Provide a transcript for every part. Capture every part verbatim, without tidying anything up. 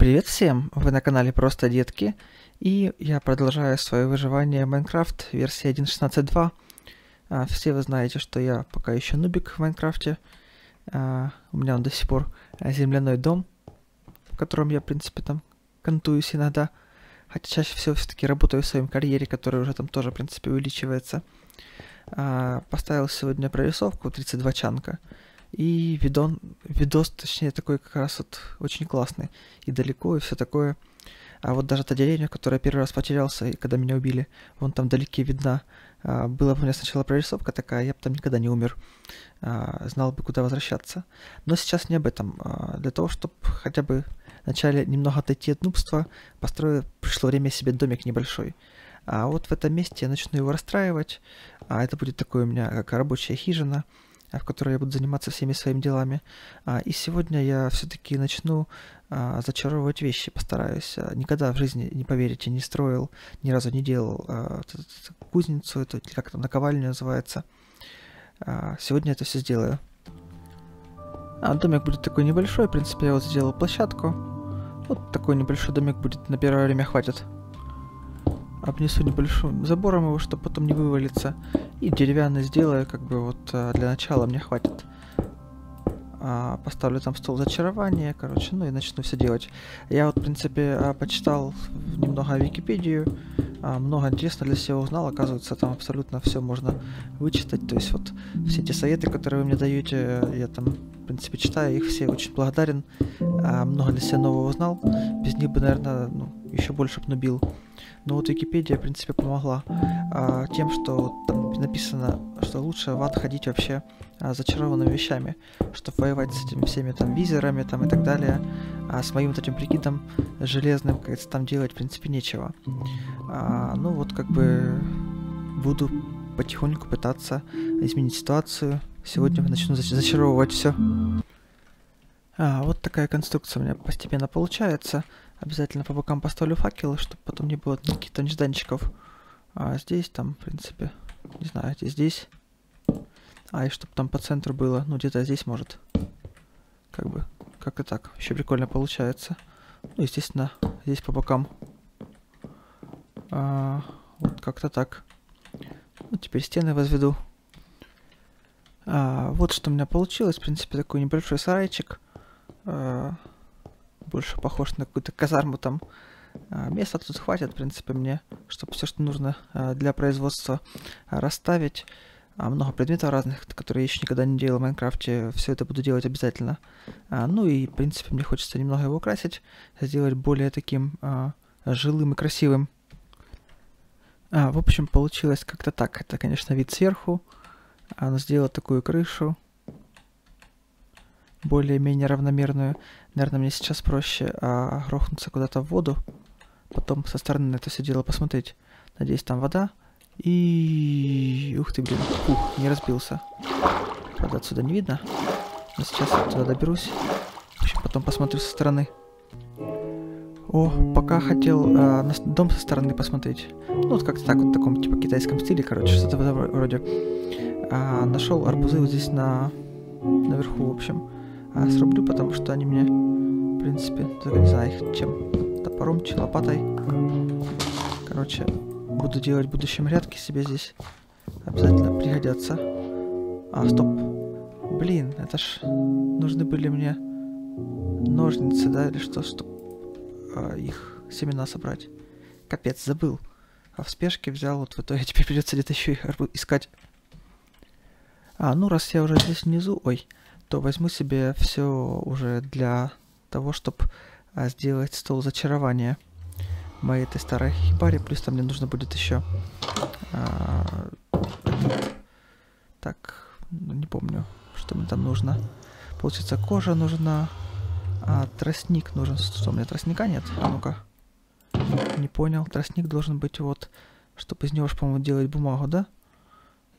Привет всем, вы на канале Просто Детки, и я продолжаю свое выживание в Minecraft версии один точка шестнадцать точка два. Все вы знаете, что я пока еще нубик в Майнкрафте. У меня он до сих пор земляной дом, в котором я, в принципе, там кантуюсь иногда. Хотя чаще всего все-таки работаю в своем карьере, который уже там тоже, в принципе, увеличивается. Поставил сегодня прорисовку тридцать два чанка. И видон, видос, точнее, такой как раз вот очень классный. И далеко, и все такое. А вот даже та деревня, в которой я первый раз потерялся, и когда меня убили, вон там вдалеке видна. А, была бы у меня сначала прорисовка такая, я бы там никогда не умер. А, знал бы, куда возвращаться. Но сейчас не об этом. А, для того, чтобы хотя бы вначале немного отойти от нубства, построил, пришло время себе домик небольшой. А вот в этом месте я начну его расстраивать. А это будет такое у меня, как рабочая хижина, в которой я буду заниматься всеми своими делами. А, и сегодня я все-таки начну а, зачаровывать вещи, постараюсь. А, никогда в жизни, не поверите, не строил, ни разу не делал а, кузницу, это, как там, наковальня называется. А, сегодня это все сделаю. А, домик будет такой небольшой, в принципе, я вот сделал площадку. Вот такой небольшой домик будет, на первое время хватит. Обнесу небольшим забором его, чтобы потом не вывалиться. И деревянный сделаю, как бы вот для начала мне хватит. А, поставлю там стол зачарования, короче, ну и начну все делать. Я вот, в принципе, почитал немного Википедию. А, много интересного для себя узнал. Оказывается, там абсолютно все можно вычитать. То есть вот все те советы, которые вы мне даете, я там, в принципе, читаю. Их все очень благодарен. А, много для себя нового узнал. Без них бы, наверное, ну, еще больше обнубил. Но вот Википедия, в принципе, помогла а, тем, что там написано, что лучше в ад ходить вообще а, зачарованными вещами, что воевать с этими всеми там визерами там и так далее, а с моим вот этим прикидом железным, как говорится, там делать, в принципе, нечего. А, ну вот как бы буду потихоньку пытаться изменить ситуацию. Сегодня начну зач- зачаровывать все. А, вот такая конструкция у меня постепенно получается. Обязательно по бокам поставлю факелы, чтобы потом не было каких-то нежданчиков. А здесь там, в принципе, не знаю, где здесь. А, и чтобы там по центру было, ну где-то здесь может. Как бы, как-то так, еще прикольно получается. Ну, естественно, здесь по бокам. А, вот как-то так. Ну, теперь стены возведу. А, вот что у меня получилось, в принципе, такой небольшой сарайчик. Больше похож на какую-то казарму там. Места тут хватит, в принципе, мне, чтобы все, что нужно для производства, расставить. Много предметов разных, которые я еще никогда не делал в Майнкрафте. Все это буду делать обязательно. Ну и, в принципе, мне хочется немного его украсить, сделать более таким жилым и красивым. В общем, получилось как-то так. Это, конечно, вид сверху. Она сделала такую крышу, более-менее равномерную. Наверное, мне сейчас проще а, грохнуться куда-то в воду, потом со стороны на это все дело посмотреть. Надеюсь, там вода. И... Ух ты, блин, ух, не разбился. Вода отсюда не видно. Но сейчас я туда доберусь. В общем, потом посмотрю со стороны. О, пока хотел а, на дом со стороны посмотреть. Ну, вот как-то так, вот в таком, типа, китайском стиле, короче, что-то в этом роде. А, нашел арбузы вот здесь на... наверху, в общем. А, срублю, потому что они мне, в принципе, только не знаю их чем. Топором, че, лопатой. Короче, буду делать в будущем рядки себе здесь. Обязательно пригодятся. А, стоп. Блин, это ж нужны были мне ножницы, да, или что, чтобы а, их семена собрать. Капец, забыл. А в спешке взял, вот в итоге теперь придется где-то еще их искать. А, ну, раз я уже здесь внизу, ой, то возьму себе все уже для того, чтобы а, сделать стол зачарования моей этой старой хибаре. Плюс там мне нужно будет еще... А, этот, так, ну, не помню, что мне там нужно. Получается, кожа нужна, а тростник нужен. Что, у меня тростника нет? А ну-ка. Не понял. Тростник должен быть вот, чтобы из него, по-моему, делать бумагу, да?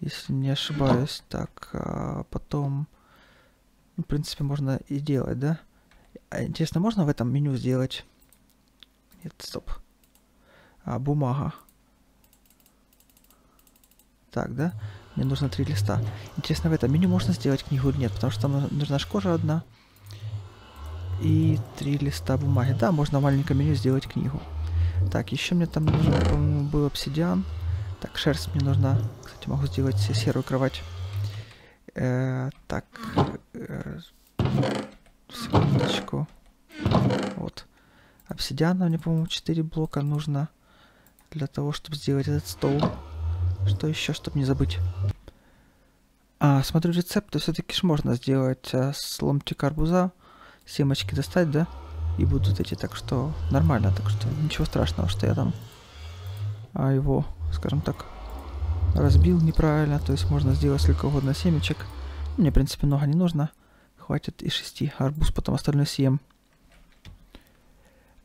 Если не ошибаюсь, так, а потом, в принципе, можно и делать, да? Интересно, можно в этом меню сделать? Нет, стоп. А, бумага. Так, да? Мне нужно три листа. Интересно, в этом меню можно сделать книгу или нет? Потому что там нужна кожа одна. и три листа бумаги. Да, можно в маленьком меню сделать книгу. Так, еще мне там нужен, по-моему, был обсидиан. Так, шерсть мне нужна. Кстати, могу сделать серую кровать. Э, так, э, секундочку. Вот. Обсидиана мне, по-моему, четыре блока нужно для того, чтобы сделать этот стол. Что еще, чтобы не забыть? А, смотрю рецепты, все-таки ж можно сделать а, с ломтика арбуза. Семечки достать, да? И будут эти, так что нормально, так что ничего страшного, что я там а, его, скажем так, разбил неправильно. То есть можно сделать сколько угодно семечек. Мне, в принципе, много не нужно. Хватит и шести. Арбуз потом остальное съем.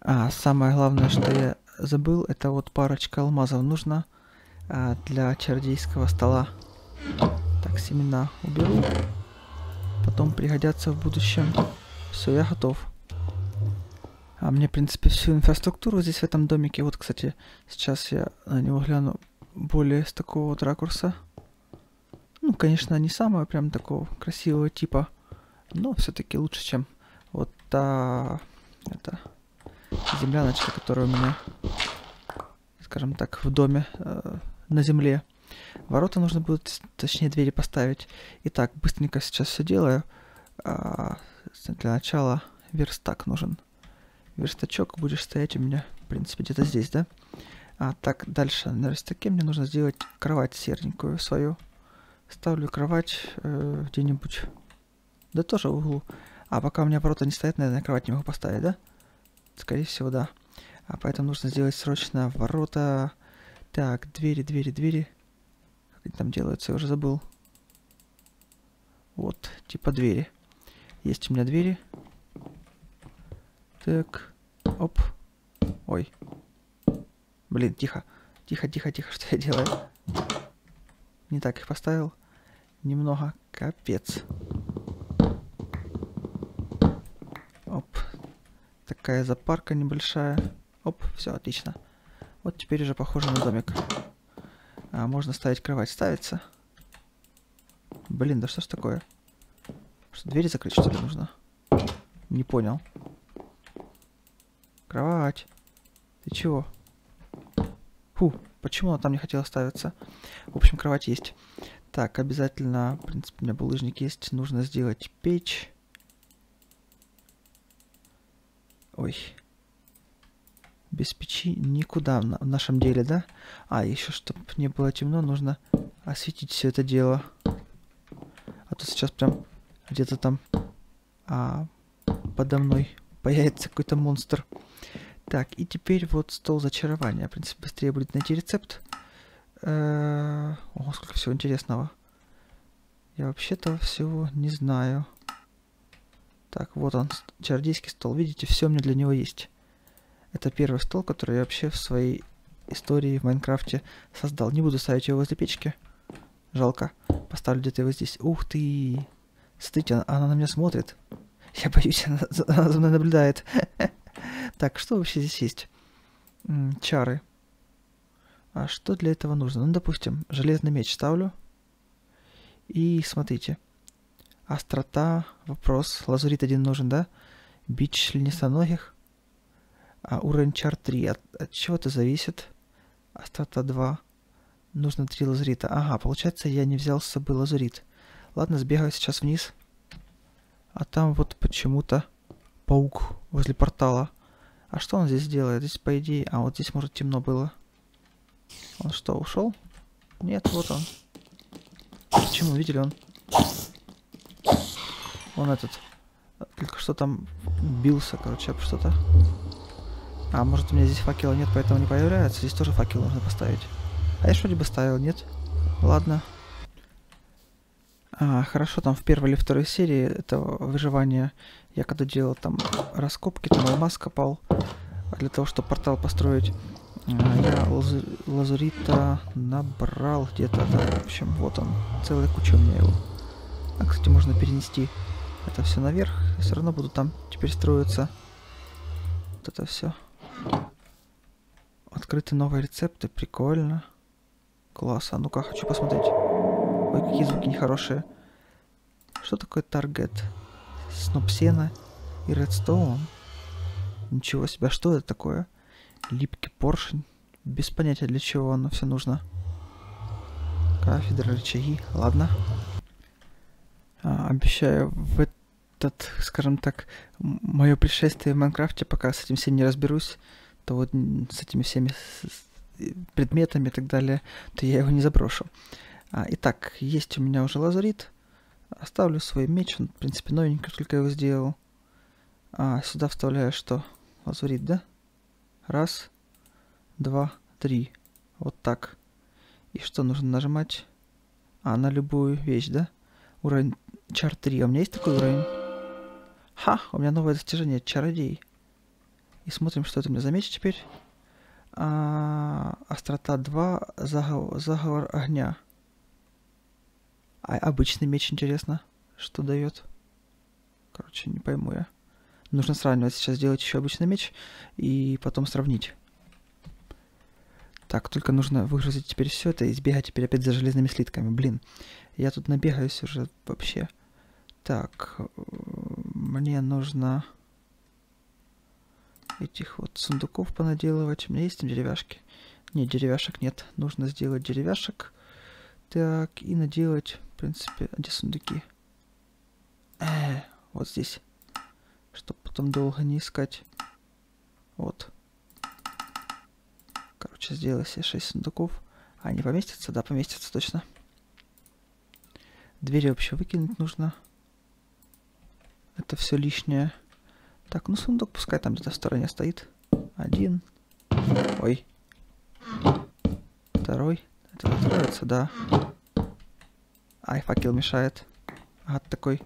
А, самое главное, что я забыл, это вот парочка алмазов нужно а, для чародейского стола. Так, семена уберу. Потом пригодятся в будущем. Все, я готов. А мне, в принципе, всю инфраструктуру здесь, в этом домике. Вот, кстати, сейчас я на него гляну более с такого вот ракурса. Ну, конечно, не самого прям такого красивого типа. Но все-таки лучше, чем вот та эта земляночка, которая у меня, скажем так, в доме, э, на земле. Ворота нужно будет, точнее, двери поставить. Итак, быстренько сейчас все делаю. А, для начала верстак нужен. Верстачок будешь стоять у меня, в принципе, где-то здесь, да? А так, дальше на верстаке мне нужно сделать кровать серенькую свою. Ставлю кровать э, где-нибудь, да тоже в углу. А пока у меня ворота не стоят, наверное, кровать не могу поставить, да? Скорее всего, да. А поэтому нужно сделать срочно ворота. Так, двери, двери, двери. Как они там делаются, я уже забыл. Вот, типа двери. Есть у меня двери. Так, оп. Ой. Блин, тихо. Тихо, тихо, тихо, что я делаю? Не так их поставил. Немного. Капец. Оп. Такая запарка небольшая. Оп, все, отлично. Вот теперь уже похоже на домик. А, можно ставить кровать. Ставится. Блин, да что ж такое? Что, двери закрыть, что ли, нужно? Не понял. Кровать. Ты чего? Фу, почему она там не хотела ставиться? В общем, кровать есть. Так, обязательно, в принципе, у меня булыжник есть. Нужно сделать печь. Ой. Без печи никуда в нашем деле, да? А, еще, чтобы не было темно, нужно осветить все это дело. А то сейчас прям где-то там а, подо мной появится какой-то монстр. Так, и теперь вот стол зачарования. В принципе, быстрее будет найти рецепт. Э-э- о, сколько всего интересного. Я вообще-то всего не знаю. Так, вот он, чародейский стол. Видите, все у меня для него есть. Это первый стол, который я вообще в своей истории в Майнкрафте создал. Не буду ставить его возле печки. Жалко. Поставлю где-то его здесь. Ух ты! Смотрите, она, она на меня смотрит. Я боюсь, она, она за мной наблюдает. Так, что вообще здесь есть? М-м, чары. А что для этого нужно? Ну, допустим, железный меч ставлю. И смотрите. Острота, вопрос. Лазурит один нужен, да? Бич льнистоногих. А уровень чар три. От, от чего это зависит? Острота два. Нужно три лазурита. Ага, получается, я не взял с собой лазурит. Ладно, сбегаю сейчас вниз. А там вот почему-то паук возле портала. А что он здесь делает? Здесь, по идее... А, вот здесь, может, темно было. Он что, ушел? Нет, вот он. Почему? Видели, он... Он этот... Только что там бился, короче, об что-то. А, может, у меня здесь факела нет, поэтому не появляется. Здесь тоже факел нужно поставить. А я что-либо ставил, нет? Ладно. А, хорошо, там в первой или второй серии этого выживания я когда делал там раскопки, там алмаз копал, для того, чтобы портал построить, я лазу... лазурита набрал где-то, да, в общем, вот он, целая куча у меня его. А, кстати, можно перенести это все наверх, и все равно буду там теперь строиться. Вот это все. Открыты новые рецепты, прикольно. Класс, а ну-ка, хочу посмотреть. Ой, какие звуки нехорошие. Что такое таргет? Сноп сена. и редстоун. Ничего себе, а что это такое? Липкий поршень. Без понятия, для чего оно все нужно. Кафедра, рычаги. Ладно. А, обещаю, в этот, скажем так, мое пришествие в Майнкрафте, пока с этим всем не разберусь, то вот с этими всеми предметами и так далее, то я его не заброшу. А, итак, есть у меня уже лазурит. Оставлю свой меч, он, в принципе, новенький, только я его сделал. А, сюда вставляю что? Лазурит, да? Раз, два, три. Вот так. И что нужно нажимать? А, на любую вещь, да? Уровень чар три. А у меня есть такой уровень? Ха! У меня новое достижение. Чародей. И смотрим, что это у меня за меч теперь. А, острота два. Заговор, заговор огня. А обычный меч, интересно, что дает? Короче, не пойму я. Нужно сравнивать. Сейчас сделать еще обычный меч и потом сравнить. Так, только нужно выгрузить теперь все это и сбегать теперь опять за железными слитками. Блин, я тут набегаюсь уже вообще. Так, мне нужно этих вот сундуков понаделывать. У меня есть там деревяшки? Нет, деревяшек нет. Нужно сделать деревяшек. Так, и наделать, в принципе, где сундуки? Э, вот здесь. Чтоб потом долго не искать. Вот. Короче, сделаю себе шесть сундуков. А, они поместятся? Да, поместятся точно. Двери вообще выкинуть нужно. Это все лишнее. Так, ну сундук пускай там где-то в стороне стоит. Один. Ой. Второй. Это откроется, да. Ай, факел мешает. Ага, такой.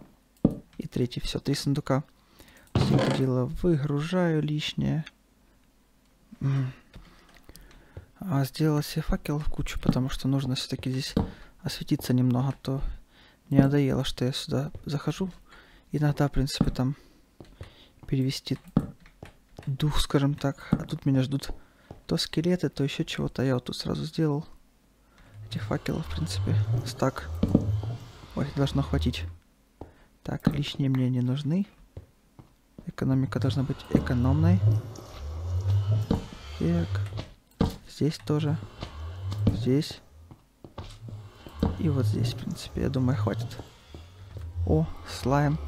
И третий. Все, три сундука. Все это дело выгружаю лишнее. А сделал себе факел в кучу, потому что нужно все-таки здесь осветиться немного, то не надоело, что я сюда захожу. Иногда, в принципе, там перевести дух, скажем так. А тут меня ждут то скелеты, то еще чего-то. Я вот тут сразу сделал этих факелов, в принципе. Стак. Ой, должно хватить. Так, лишние мне не нужны. Экономика должна быть экономной. Так. Здесь тоже. Здесь. И вот здесь, в принципе, я думаю, хватит. О, слайм.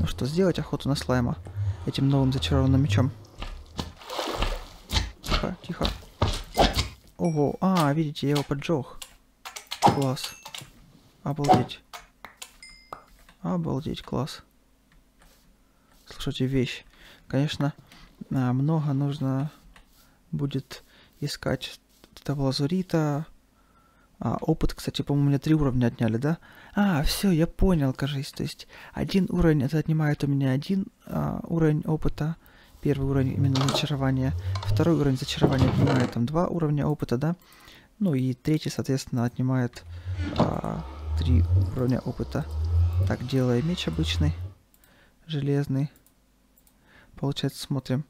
Ну что, сделать охоту на слайма этим новым зачарованным мечом. Тихо, тихо. Ого, а, видите, я его поджег. Класс. Обалдеть. Обалдеть, класс. Слушайте, вещь. Конечно, много нужно будет искать этого лазурита. А, опыт, кстати, по-моему, мне три уровня отняли, да? А, все, я понял, кажись. То есть один уровень, это отнимает у меня один а, уровень опыта. Первый уровень именно зачарования. Второй уровень зачарования отнимает там два уровня опыта, да? Ну и третий, соответственно, отнимает а, три уровня опыта. Так, делаю меч обычный, железный. Получается, смотрим.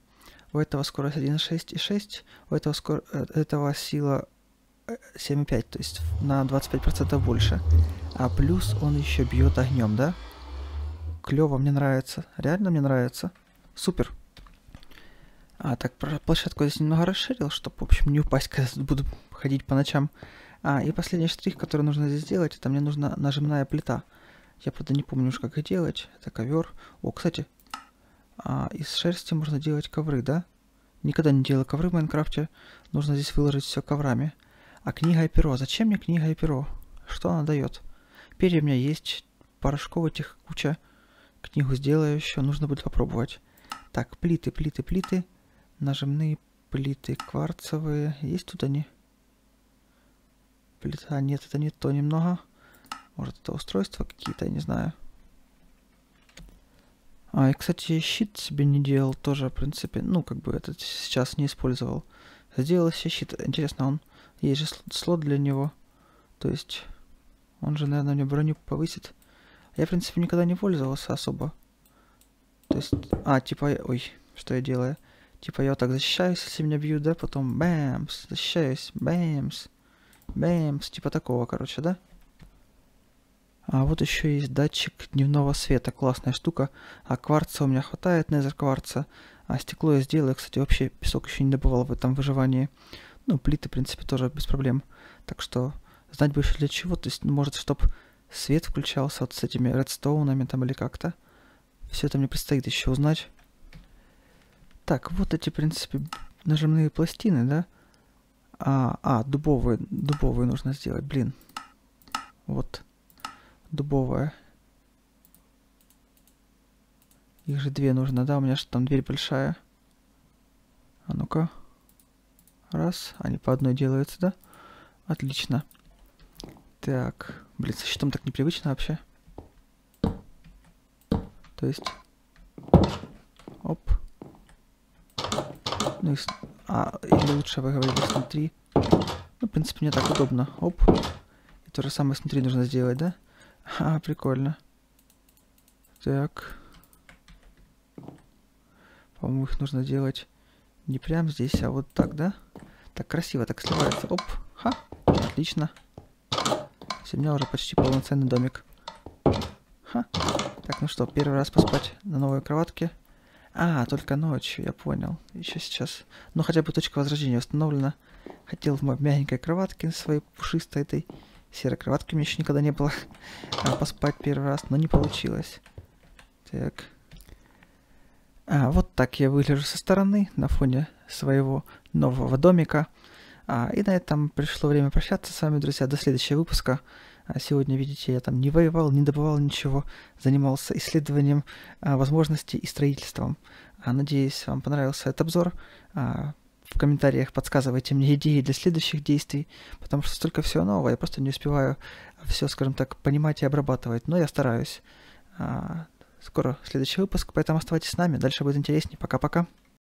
У этого скорость один и шесть, у этого, скор... этого сила семь и пять, то есть на двадцать пять процентов больше. А плюс он еще бьет огнем, да? Клево, мне нравится. Реально мне нравится. Супер. А, так, площадку я здесь немного расширил, чтобы, в общем, не упасть, когда буду ходить по ночам. А, и последний штрих, который нужно здесь сделать, это мне нужна нажимная плита. Я, правда, не помню уж, как их делать. Это ковер. О, кстати, а, из шерсти можно делать ковры, да? Никогда не делал ковры в Майнкрафте. Нужно здесь выложить все коврами. А книга и перо. Зачем мне книга и перо? Что она дает? Перья у меня есть. Порошков этих куча. Книгу сделаю еще. Нужно будет попробовать. Так, плиты, плиты, плиты. Нажимные плиты кварцевые. Есть тут они? Плита. Нет, это не то немного. Может, это устройства какие-то, я не знаю. А, и, кстати, щит себе не делал тоже, в принципе. Ну, как бы этот сейчас не использовал. Сделал себе щит. Интересно, он... Есть же слот для него. То есть, он же, наверное, мне броню повысит. Я, в принципе, никогда не пользовался особо. То есть... А, типа... Ой, что я делаю? Типа, я вот так защищаюсь, если меня бьют, да? Потом бэмс, защищаюсь, бэмс, бэмс. Типа такого, короче, да? А вот еще есть датчик дневного света, классная штука. А кварца у меня хватает, незер кварца. А стекло я сделаю, кстати, вообще песок еще не добывал в этом выживании. Ну, плиты, в принципе, тоже без проблем. Так что знать бы еще для чего. То есть, может, чтобы свет включался вот с этими редстоунами там или как-то. Все это мне предстоит еще узнать. Так, вот эти, в принципе, нажимные пластины, да? А, а дубовые, дубовые нужно сделать, блин. Вот. Дубовая. Их же две нужно, да? У меня же там дверь большая. А ну-ка. Раз. Они по одной делаются, да? Отлично. Так. Блин, со щитом так непривычно вообще. То есть... Оп. Ну и... А, или лучше вы говорили снутри. Ну, в принципе, мне так удобно. Оп. И то же самое снутри нужно сделать, да? А, прикольно. Так. По-моему, их нужно делать не прямо здесь, а вот так, да? Так красиво, так сливается. Оп. Ха. Отлично. Все, у меня уже почти полноценный домик. Ха. Так, ну что, первый раз поспать на новой кроватке. А, только ночью, я понял. Еще сейчас. Ну, хотя бы точка возрождения установлена. Хотел в мягенькой кроватке, своей пушистой этой серой кроватки у меня еще никогда не было. А, поспать первый раз, но не получилось. Так. А, вот так я выгляжу со стороны, на фоне своего нового домика. А, и на этом пришло время прощаться с вами, друзья, до следующего выпуска. А сегодня, видите, я там не воевал, не добывал ничего, занимался исследованием а, возможностей и строительством. А, надеюсь, вам понравился этот обзор. А, в комментариях подсказывайте мне идеи для следующих действий, потому что столько всего нового, я просто не успеваю все, скажем так, понимать и обрабатывать, но я стараюсь. А, скоро следующий выпуск, поэтому оставайтесь с нами, дальше будет интереснее. Пока-пока.